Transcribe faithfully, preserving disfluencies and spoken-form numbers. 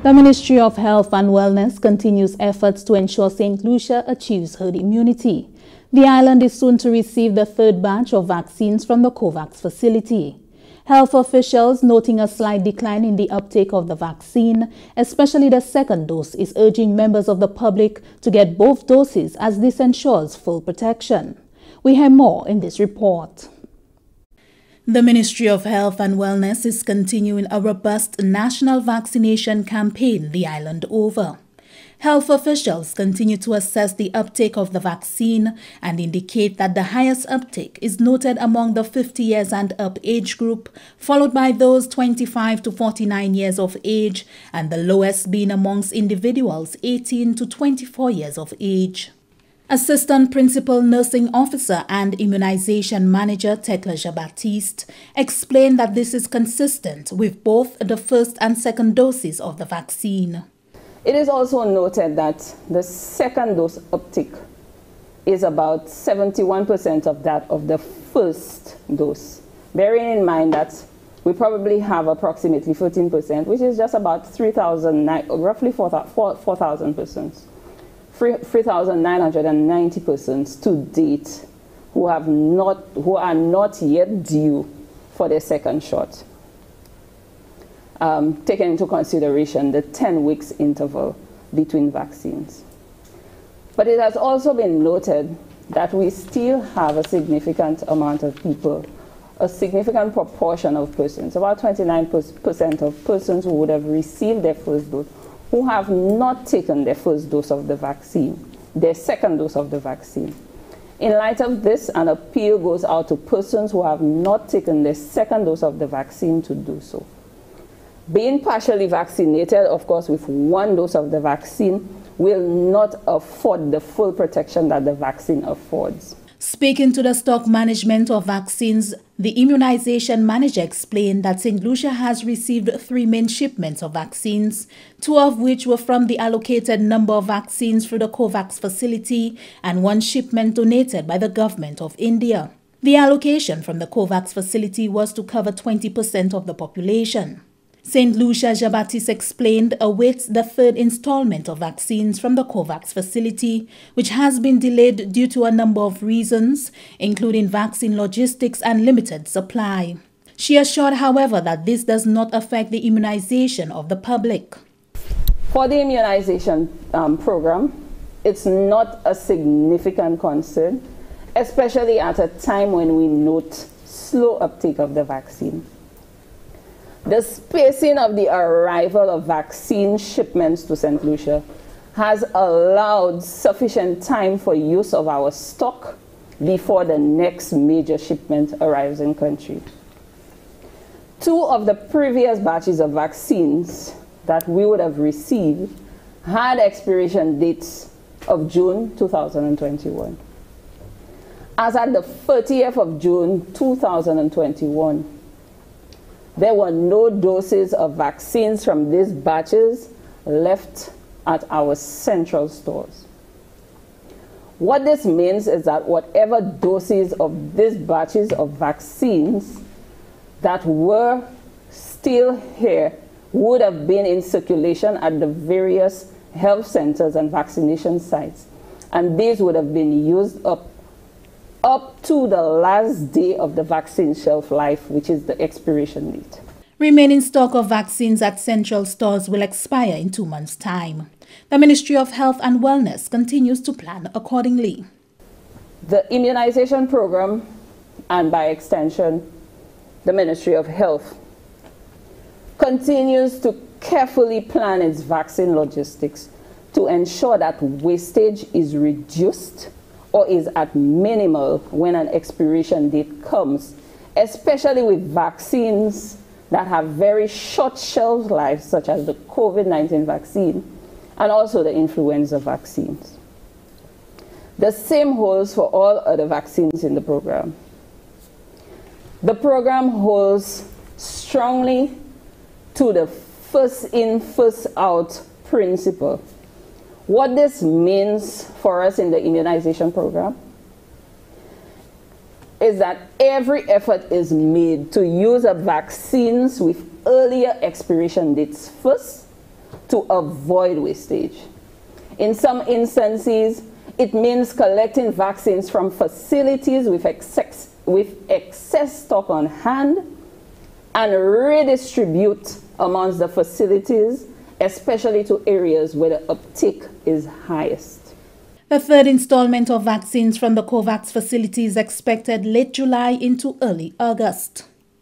The Ministry of Health and Wellness continues efforts to ensure Saint Lucia achieves herd immunity. The island is soon to receive the third batch of vaccines from the COVAX facility. Health officials, noting a slight decline in the uptake of the vaccine, especially the second dose, is urging members of the public to get both doses as this ensures full protection. We hear more in this report. The Ministry of Health and Wellness is continuing a robust national vaccination campaign the island over. Health officials continue to assess the uptake of the vaccine and indicate that the highest uptake is noted among the fifty years and up age group, followed by those twenty-five to forty-nine years of age, and the lowest being amongst individuals eighteen to twenty-four years of age. Assistant Principal Nursing Officer and Immunization Manager Tecla Jean-Baptiste explained that this is consistent with both the first and second doses of the vaccine. It is also noted that the second dose uptick is about seventy-one percent of that of the first dose, bearing in mind that we probably have approximately fourteen percent, which is just about three thousand, roughly four thousand persons. three thousand nine hundred ninety persons to date who have not, who are not yet due for their second shot, um, taking into consideration the ten weeks interval between vaccines. But it has also been noted that we still have a significant amount of people, a significant proportion of persons, about twenty-nine percent of persons who would have received their first dose, who have not taken their first dose of the vaccine, their second dose of the vaccine. In light of this, an appeal goes out to persons who have not taken their second dose of the vaccine to do so. Being partially vaccinated, of course, with one dose of the vaccine, will not afford the full protection that the vaccine affords. Speaking to the stock management of vaccines, the immunization manager explained that Saint Lucia has received three main shipments of vaccines, two of which were from the allocated number of vaccines through the COVAX facility and one shipment donated by the government of India. The allocation from the COVAX facility was to cover twenty percent of the population. Saint Lucia Jean-Baptiste explained awaits the third installment of vaccines from the COVAX facility, which has been delayed due to a number of reasons, including vaccine logistics and limited supply. She assured, however, that this does not affect the immunization of the public. For the immunization um, program, it's not a significant concern, especially at a time when we note slow uptake of the vaccine. The spacing of the arrival of vaccine shipments to Saint Lucia has allowed sufficient time for use of our stock before the next major shipment arrives in country. Two of the previous batches of vaccines that we would have received had expiration dates of June two thousand twenty-one. As at the thirtieth of June two thousand twenty-one, there were no doses of vaccines from these batches left at our central stores. What this means is that whatever doses of these batches of vaccines that were still here would have been in circulation at the various health centers and vaccination sites, and these would have been used up up to the last day of the vaccine shelf life, which is the expiration date. Remaining stock of vaccines at central stores will expire in two months' time. The Ministry of Health and Wellness continues to plan accordingly. The immunization program, and by extension, the Ministry of Health, continues to carefully plan its vaccine logistics to ensure that wastage is reduced or is at minimal when an expiration date comes, especially with vaccines that have very short shelf lives, such as the COVID nineteen vaccine and also the influenza vaccines. The same holds for all other vaccines in the program. The program holds strongly to the first in, first out principle. What this means for us in the immunization program is that every effort is made to use up vaccines with earlier expiration dates first to avoid wastage. In some instances, it means collecting vaccines from facilities with excess, with excess stock on hand and redistribute amongst the facilities, especially to areas where the uptake is highest. The third installment of vaccines from the COVAX facility is expected late July into early August.